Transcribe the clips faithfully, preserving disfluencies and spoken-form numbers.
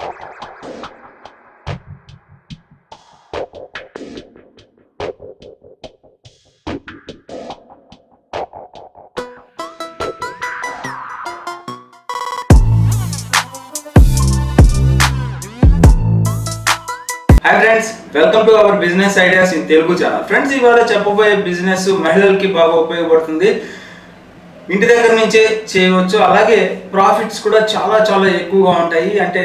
Hi friends, welcome to our Business Ideas in Telugu channel. Friends, ఇవాళ చెప్పబోయే business మహిళలకి బాగా ఉపయోగపడుతుంది. ఇంటి దగ్గర నుంచే చేయవచ్చు. అలాగే ప్రాఫిట్స్ కూడా చాలా చాలా ఎక్కువగా ఉంటాయి. అంటే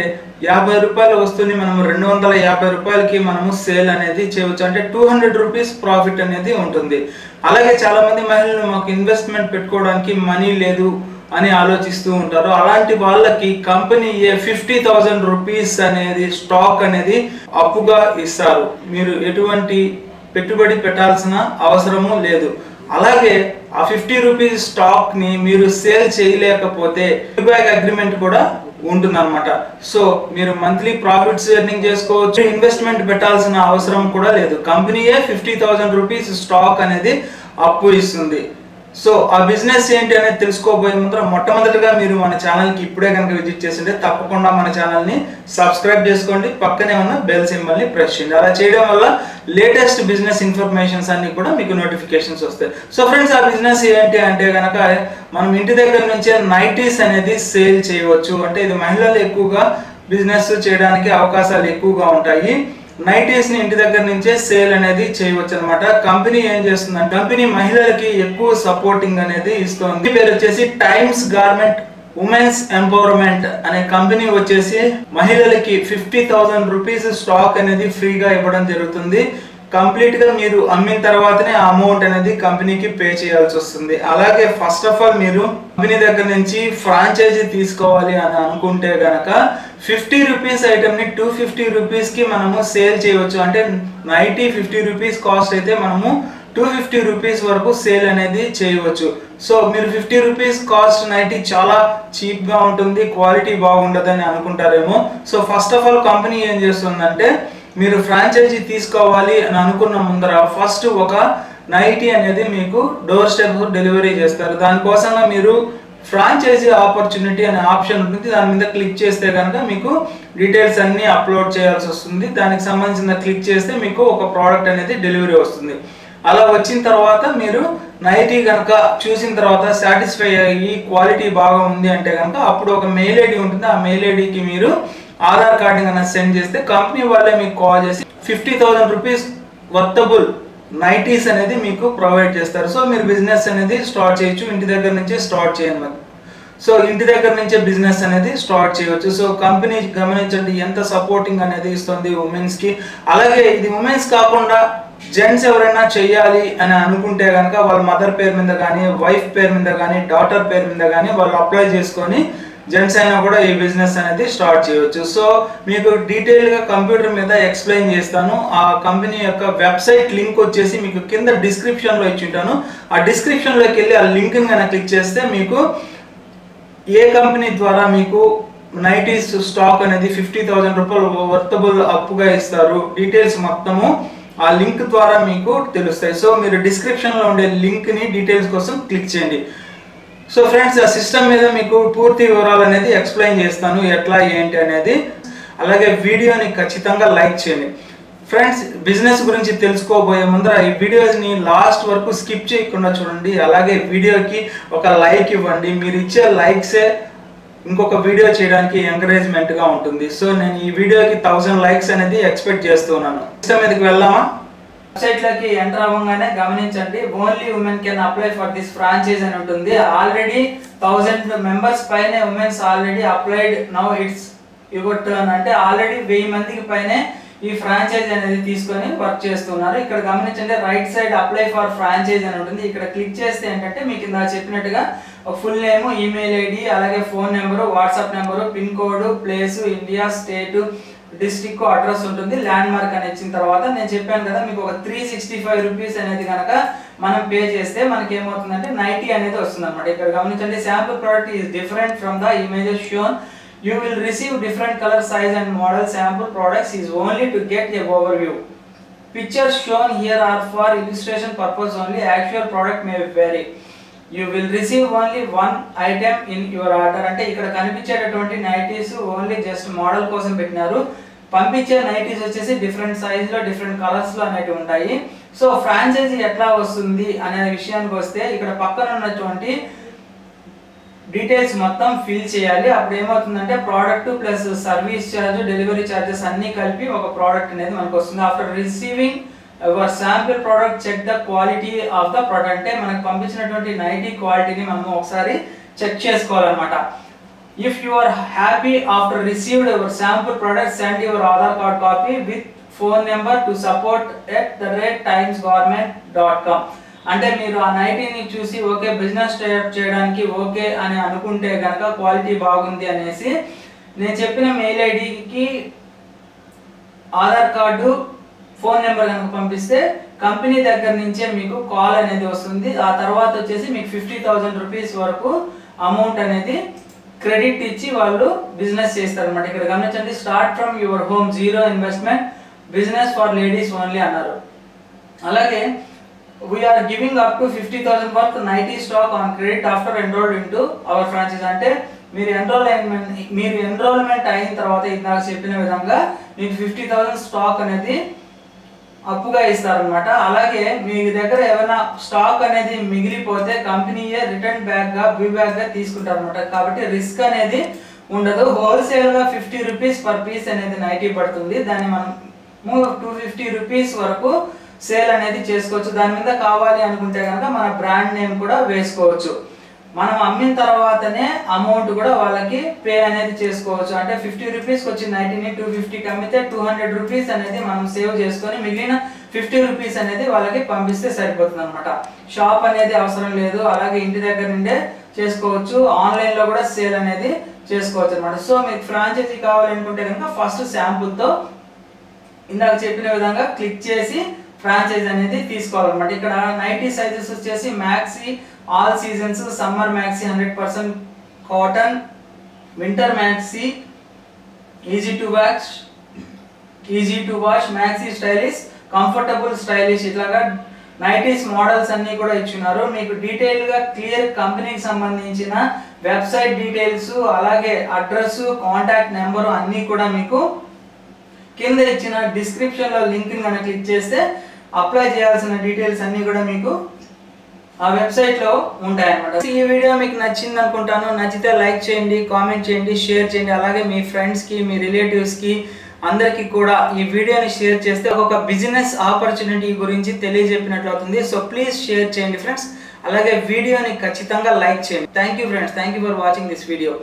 యాభై రూపాయల వస్తువుని మనం రెండు వందల యాభై రూపాయలకి మనము సేల్ అనేది చేయవచ్చు. అంటే టూ హండ్రెడ్ రూపీస్ ప్రాఫిట్ అనేది ఉంటుంది. అలాగే చాలామంది మహిళలు మాకు ఇన్వెస్ట్మెంట్ పెట్టుకోవడానికి మనీ లేదు అని ఆలోచిస్తూ ఉంటారు. అలాంటి వాళ్ళకి కంపెనీ ఫిఫ్టీ థౌజండ్ రూపీస్ అనేది స్టాక్ అనేది అప్పుగా ఇస్తారు. మీరు ఎటువంటి పెట్టుబడి పెట్టాల్సిన అవసరము లేదు. అలాగే ఆ ఫిఫ్టీ రూపీస్ స్టాక్ ని మీరు సేల్ చేయలేకపోతే బ్యాక్ అగ్రిమెంట్ కూడా ఉంటుంది అనమాట. సో మీరు మంత్లీ ప్రాఫిట్స్ ఎర్నింగ్ చేసుకోవచ్చు. ఇన్వెస్ట్మెంట్ పెట్టాల్సిన అవసరం కూడా లేదు. కంపెనీయే ఫిఫ్టీ థౌజండ్ రూపీస్ స్టాక్ అనేది అప్పు ఇస్తుంది. సో ఆ బిజినెస్ ఏంటి అనేది తెలుసుకోబోయే ముందర మొట్టమొదటిగా మీరు మన ఛానల్కి ఇప్పుడే కనుక విజిట్ చేస్తుంటే తప్పకుండా మన ఛానల్ని సబ్స్క్రైబ్ చేసుకోండి. పక్కనే ఉన్న బెల్ సింబల్ని ప్రెస్ చేయండి. అలా చేయడం వల్ల లేటెస్ట్ బిజినెస్ ఇన్ఫర్మేషన్స్ అన్ని కూడా మీకు నోటిఫికేషన్స్ వస్తాయి. సో ఫ్రెండ్స్, ఆ బిజినెస్ ఏంటి అంటే కనుక మనం ఇంటి దగ్గర నుంచే నైటీస్ అనేది సేల్ చేయవచ్చు. అంటే ఇది మహిళలు ఎక్కువగా బిజినెస్ చేయడానికి అవకాశాలు ఎక్కువగా ఉంటాయి. నైటీస్ ని ఇంటి దగ్గర నుంచే సేల్ అనేది చేయవచ్చు అనమాట. కంపెనీ ఏం చేస్తుందంటే కంపెనీ మహిళలకి ఎక్కువ సపోర్టింగ్ అనేది ఇస్తుంది. పేరు వచ్చేసి టైమ్స్ గార్మెంట్ ఉమెన్స్ ఎంపవర్మెంట్ అనే కంపెనీ వచ్చేసి మహిళలకి ఫిఫ్టీ థౌజండ్ రూపీస్ స్టాక్ అనేది ఫ్రీగా ఇవ్వడం జరుగుతుంది. కంప్లీట్ గా మీరు అమ్మిన తర్వాతనే అమౌంట్ అనేది కంపెనీకి పే చేయాల్సి వస్తుంది. అలాగే ఫస్ట్ ఆఫ్ ఆల్ మీరు కంపెనీ దగ్గర నుంచి ఫ్రాంచైజీ తీసుకోవాలి అని అనుకుంటే గనక ఫిఫ్టీ రూపీస్ ఐటమ్ ని టూ ఫిఫ్టీ రూపీస్ కి మనము సేల్ చేయవచ్చు. అంటే నైన్టీ ఫిఫ్టీ రూపీస్ కాస్ట్ అయితే మనము టూ ఫిఫ్టీ రూపీస్ వరకు సేల్ అనేది చేయవచ్చు. సో మీరు ఫిఫ్టీ రూపీస్ కాస్ట్ నైటీ చాలా చీప్ గా ఉంటుంది, క్వాలిటీ బాగుండదని అనుకుంటారేమో. So first of all company ఏం చేస్తుందంటే మీరు ఫ్రాంచైజీ తీసుకోవాలి అని అనుకున్న ముందర ఫస్ట్ ఒక నైటీ అనేది మీకు డోర్ స్టెప్ డెలివరీ చేస్తారు. దానికోసంగా మీరు ఫ్రాంచైజీ ఆపర్చునిటీ అనే ఆప్షన్ ఉంటుంది. దాని మీద క్లిక్ చేస్తే కనుక మీకు డీటెయిల్స్ అన్నీ అప్లోడ్ చేయాల్సి వస్తుంది. దానికి సంబంధించిన క్లిక్ చేస్తే మీకు ఒక ప్రోడక్ట్ అనేది డెలివరీ వస్తుంది. అలా వచ్చిన తర్వాత మీరు నైటీ కనుక చూసిన తర్వాత సాటిస్ఫై అయ్యి క్వాలిటీ బాగా ఉంది అంటే కనుక అప్పుడు ఒక మెయిల్ ఐడి ఉంటుంది. ఆ మెయిల్ ఐడికి మీరు ఆధార్ కార్డు కన్నా సెండ్ చేస్తే కంపెనీ వాళ్ళే మీకు కాల్ చేసి fifty thousand rupees worthable nighties అనేది మీకు ప్రొవైడ్ చేస్తారు. సో మీరు బిజినెస్ అనేది స్టార్ట్ చేయొచ్చు. ఇంటి దగ్గర నుంచే స్టార్ట్ చేయండి. సో ఇంటి దగ్గర నుంచే బిజినెస్ అనేది స్టార్ట్ చేయవచ్చు. సో కంపెనీ గమనించండి ఎంత సపోర్టింగ్ అనేది ఇస్తుంది ఉమెన్స్ కి. అలాగే ఇది ఉమెన్స్ కాకుండా జెంట్స్ ఎవరైనా చేయాలి అని అనుకుంటే కనుక వాళ్ళ మదర్ పేరు మీద కానీ, వైఫ్ పేరు మీద కానీ, డాటర్ పేరు మీద కానీ వాళ్ళు అప్లై చేసుకొని జెంట్స్ అయినా కూడా ఈ బిజినెస్ అనేది స్టార్ట్ చేయవచ్చు. సో మీకు డీటెయిల్గా కంప్యూటర్ మీద ఎక్స్ప్లెయిన్ చేస్తాను. ఆ కంపెనీ యొక్క వెబ్సైట్ లింక్ వచ్చేసి మీకు కింద డిస్క్రిప్షన్లో ఇచ్చి ఉంటాను. ఆ డిస్క్రిప్షన్లోకి వెళ్ళి ఆ లింక్ని కనుక క్లిక్ చేస్తే మీకు ఏ కంపెనీ ద్వారా మీకు నైటీస్ స్టాక్ అనేది ఫిఫ్టీ థౌజండ్ రూపాయలు వర్తబుల్ అప్పుగా ఇస్తారు డీటెయిల్స్ మొత్తము ఆ లింక్ ద్వారా మీకు తెలుస్తాయి. సో మీరు డిస్క్రిప్షన్లో ఉండే లింక్ని డీటెయిల్స్ కోసం క్లిక్ చేయండి. సో ఫ్రెండ్స్, ఆ సిస్టమ్ మీద మీకు పూర్తి వివరాలు అనేది ఎక్స్ప్లెయిన్ చేస్తాను ఎట్లా ఏంటి అనేది. అలాగే వీడియోని ఖచ్చితంగా లైక్ చేయండి. ఫ్రెండ్స్, బిజినెస్ గురించి తెలుసుకోబోయే ముందర ఈ వీడియోస్ని లాస్ట్ వరకు స్కిప్ చేయకుండా చూడండి. అలాగే వీడియోకి ఒక లైక్ ఇవ్వండి. మీరు ఇచ్చే లైక్సే ఇంకొక వీడియో చేయడానికి ఎంకరేజ్మెంట్గా ఉంటుంది. సో నేను ఈ వీడియోకి థౌజండ్ లైక్స్ అనేది ఎక్స్పెక్ట్ చేస్తున్నాను. సిస్టమ్ మీదకి వెళ్దామా? వెబ్సైట్లోకి ఎంటర్ అవ్వగానే గమనించండి only women can apply for this franchise అని ఉంటుంది. ఆల్రెడీ థౌజండ్ మెంబర్స్ పైనే women's already applied, now it's your turn. అంటే ఆల్రెడీ వెయ్యి మందికి పైనే ఈ ఫ్రాంచైజ్ అనేది తీసుకొని వర్క్ చేస్తున్నారు. ఇక్కడ గమనించండి right side apply for franchise అని ఉంటుంది. ఇక్కడ క్లిక్ చేస్తే ఏంటంటే మీకు ఇందా చెప్పినట్టుగా ఫుల్ నేమ్, ఈమెయిల్ ఐడి, అలాగే phone number, WhatsApp number, pin code, place, India, state, district, address ఉంటుంది. ల్యాండ్ మార్క్ అని ఇచ్చిన తర్వాత నేను చెప్పాను కదా మీకు ఒక త్రీ సిక్స్టీ ఫైవ్ రూపీస్ అనేది కనుక మనం పే చేస్తే మనకి ఏమవుతుందంటే నైటీ అనేది వస్తుంది అనమాట. ఇక్కడ గమనించండి sample product is different from the images shown. You will receive different colour, size and model. Sample products is only to get a overview. Pictures shown here are for illustration purpose only. Actual product may vary. you will receive only one item in your order. అంటే ఇక్కడ కనిపించేటటువంటి nighties only just model కోసం పెట్టినారు. పంపించే nighties వచ్చేసి different size లో different colours లో అనేటివి ఉంటాయి. సో ఫ్రాంచైజీ ఎట్లా వస్తుంది అనే విషయానికి వస్తే ఇక్కడ పక్కన ఉన్నటువంటి డీటెయిల్స్ మొత్తం ఫిల్ చేయాలి. అప్పుడు ఏమవుతుందంటే product plus service charge delivery charges అన్ని కలిపి ఒక ప్రోడక్ట్ అనేది మనకు వస్తుంది. After receiving your sample product check the quality of the product, అంటే మనకు పంపించినటువంటి నైటీ క్వాలిటీని మనం ఒకసారి చెక్ చేసుకోవాలన్నమాట. If you are happy after received your sample product send your Aadhaar card copy with phone number to support at the rate times government dot com. అంటే మీరు ఆ నైటీని చూసి ఓకే బిజినెస్ స్టార్ట్ చేయడానికి ఓకే అని అనుకుంటే కనుక క్వాలిటీ బాగుంది అనేసి నేను చెప్పిన మెయిల్ ఐడికి ఆధార్ కార్డు ఫోన్ నెంబర్ కనుక పంపిస్తే కంపెనీ దగ్గర నుంచే మీకు కాల్ అనేది వస్తుంది. ఆ తర్వాత వచ్చేసి మీకు ఫిఫ్టీ థౌజండ్ రూపీస్ వరకు అమౌంట్ అనేది క్రెడిట్ ఇచ్చి వాళ్ళు బిజినెస్ చేస్తారు అనమాట. ఇక్కడ గమనించండి, start from your home, zero investment, business for ladies only అన్నారు. అలాగే we are giving up to fifty thousand worth nightie stock on credit after enrolled in to our franchise. అంటే మీరు ఎన్రోల్మెంట్ మీరు ఎన్రోల్మెంట్ అయిన తర్వాత ఇందాక చెప్పిన విధంగా మీకు ఫిఫ్టీ థౌసండ్ స్టాక్ అనేది అప్పుగా ఇస్తారనమాట. అలాగే మీ దగ్గర ఏమైనా స్టాక్ అనేది మిగిలిపోతే కంపెనీయే రిటర్న్ బ్యాక్గా బీ బ్యాక్గా తీసుకుంటారనమాట. కాబట్టి రిస్క్ అనేది ఉండదు. హోల్సేల్గా ఫిఫ్టీ రూపీస్ పర్ పీస్ అనేది నైటీ పడుతుంది. దాన్ని మనము టూ ఫిఫ్టీ రూపీస్ వరకు సేల్ అనేది చేసుకోవచ్చు. దాని మీద కావాలి అనుకుంటే కనుక మన బ్రాండ్ నేమ్ కూడా వేసుకోవచ్చు. మనం అమ్మిన తర్వాతనే అమౌంట్ కూడా వాళ్ళకి పే అనేది చేసుకోవచ్చు. అంటే ఫిఫ్టీ రూపీస్కి వచ్చి నైటీని టూ ఫిఫ్టీకి అమ్మితే టూ హండ్రెడ్ రూపీస్ అనేది మనం సేవ్ చేసుకొని మిగిలిన ఫిఫ్టీ రూపీస్ అనేది వాళ్ళకి పంపిస్తే సరిపోతుంది అనమాట. షాప్ అనేది అవసరం లేదు. అలాగే ఇంటి దగ్గర నుండే చేసుకోవచ్చు. ఆన్లైన్లో కూడా సేల్ అనేది చేసుకోవచ్చు అనమాట. సో మీకు ఫ్రాంచైజీ కావాలనుకుంటే కనుక ఫస్ట్ శాంపుల్తో ఇందాక చెప్పిన విధంగా క్లిక్ చేసి ఫ్రాంచైజ్ అనేది తీసుకోవాలన్నమాట. ఇక్కడ నైటీ సైజెస్ వచ్చేసి maxi all seasons, summer maxi hundred percent cotton, winter maxi, easy to wash easy to wash maxi stylish, comfortable stylish, ఇట్లాగా నైటీస్ మోడల్స్ అన్నీ కూడా ఇచ్చున్నారు. మీకు డీటెయిల్గా క్లియర్ కంపెనీకి సంబంధించిన వెబ్సైట్ డీటెయిల్స్, అలాగే అడ్రస్, కాంటాక్ట్ నెంబరు అన్నీ కూడా మీకు కింద ఇచ్చిన డిస్క్రిప్షన్లో లింక్ని కనుక క్లిక్ చేస్తే అప్లై చేయాల్సిన డీటెయిల్స్ అన్నీ కూడా మీకు ఆ వెబ్సైట్లో ఉంటాయన్నమాట. ఈ వీడియో మీకు నచ్చింది అనుకుంటాను. నచ్చితే లైక్ చేయండి, కామెంట్ చేయండి, షేర్ చేయండి. అలాగే మీ ఫ్రెండ్స్కి, మీ రిలేటివ్స్కి అందరికీ కూడా ఈ వీడియోని షేర్ చేస్తే ఒక బిజినెస్ ఆపర్చునిటీ గురించి తెలియజెప్పినట్లు అవుతుంది. సో ప్లీజ్ షేర్ చేయండి ఫ్రెండ్స్. అలాగే వీడియోని ఖచ్చితంగా లైక్ చేయండి. Thank you friends, thank you for watching this video.